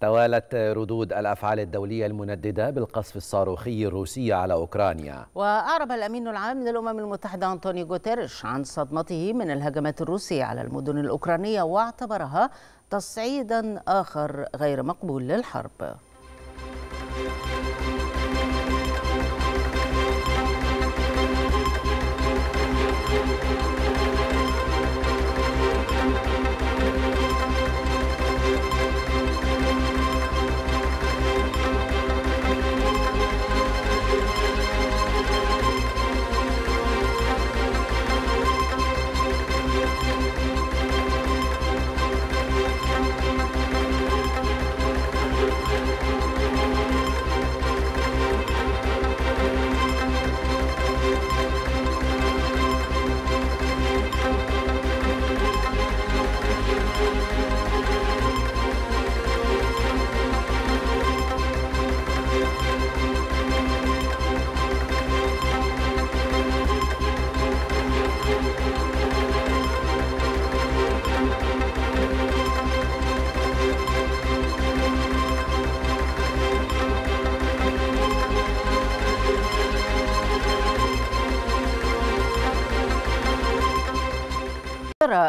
توالت ردود الأفعال الدولية المنددة بالقصف الصاروخي الروسي على أوكرانيا. وأعرب الأمين العام للأمم المتحدة أنطونيو غوتيرش عن صدمته من الهجمات الروسية على المدن الأوكرانية واعتبرها تصعيدا آخر غير مقبول للحرب.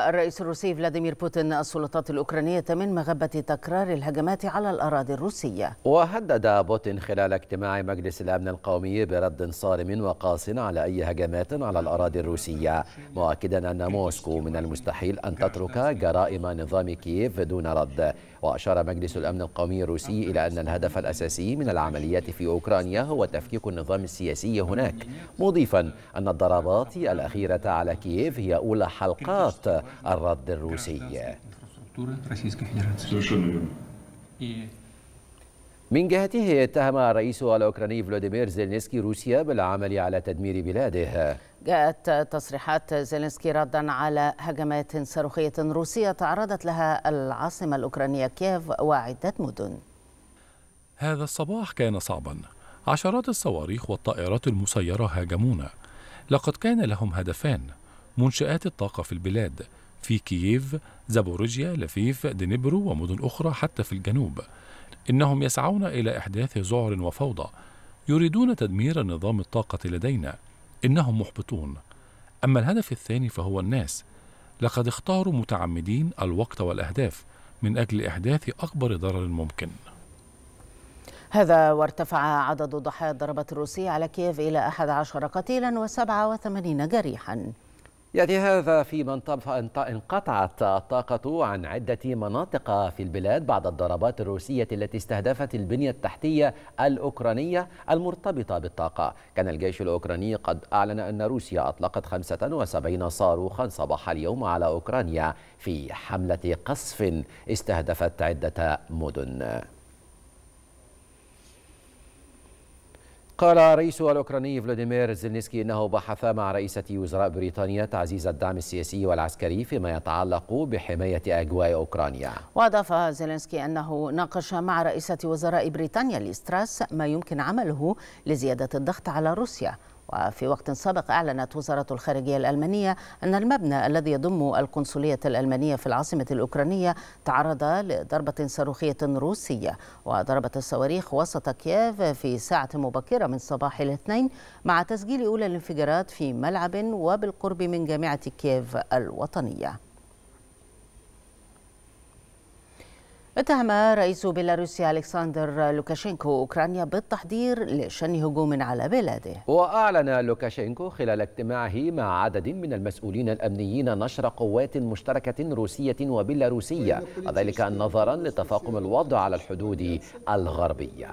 الرئيس الروسي فلاديمير بوتين السلطات الأوكرانية من مغبة تكرار الهجمات على الأراضي الروسية. وهدد بوتين خلال اجتماع مجلس الأمن القومي برد صارم وقاس على أي هجمات على الأراضي الروسية، مؤكدا أن موسكو من المستحيل أن تترك جرائم نظام كييف دون رد. وأشار مجلس الأمن القومي الروسي إلى أن الهدف الأساسي من العمليات في أوكرانيا هو تفكيك النظام السياسي هناك، مضيفا أن الضربات الأخيرة على كييف هي أولى حلقات الرد الروسي. من جهته اتهم الرئيس الأوكراني فلاديمير زيلينسكي روسيا بالعمل على تدمير بلاده. جاءت تصريحات زيلينسكي ردا على هجمات صاروخية روسية تعرضت لها العاصمة الأوكرانية كييف وعدة مدن. هذا الصباح كان صعبا، عشرات الصواريخ والطائرات المسيرة هاجمونا. لقد كان لهم هدفان: منشآت الطاقة في البلاد، في كييف، زابوروجيا، لفيف، دنيبرو ومدن أخرى حتى في الجنوب. إنهم يسعون إلى إحداث ذعر وفوضى، يريدون تدمير نظام الطاقة لدينا، إنهم محبطون. أما الهدف الثاني فهو الناس، لقد اختاروا متعمدين الوقت والأهداف من أجل إحداث أكبر ضرر ممكن. هذا وارتفع عدد ضحايا الضربات الروسية على كييف إلى 11 قتيلا و87 جريحا. يأتي هذا فيما انقطعت الطاقة عن عدة مناطق في البلاد بعد الضربات الروسية التي استهدفت البنية التحتية الأوكرانية المرتبطة بالطاقة. كان الجيش الأوكراني قد أعلن أن روسيا أطلقت 75 صاروخا صباح اليوم على أوكرانيا في حملة قصف استهدفت عدة مدن. قال الرئيس الأوكراني فلاديمير زيلينسكي إنه بحث مع رئيسة وزراء بريطانيا تعزيز الدعم السياسي والعسكري فيما يتعلق بحماية أجواء أوكرانيا. وأضاف زيلينسكي أنه ناقش مع رئيسة وزراء بريطانيا ليز تراس ما يمكن عمله لزيادة الضغط على روسيا. وفي وقت سابق أعلنت وزارة الخارجية الألمانية أن المبنى الذي يضم القنصلية الألمانية في العاصمة الأوكرانية تعرض لضربة صاروخية روسية، وضربت الصواريخ وسط كييف في ساعة مبكرة من صباح الاثنين مع تسجيل أولى الانفجارات في ملعب وبالقرب من جامعة كييف الوطنية. اتهم رئيس بيلاروسيا أليكساندر لوكاشينكو أوكرانيا بالتحضير لشن هجوم على بلاده. وأعلن لوكاشينكو خلال اجتماعه مع عدد من المسؤولين الأمنيين نشر قوات مشتركة روسية وبيلاروسية، وذلك نظرا لتفاقم الوضع على الحدود الغربية.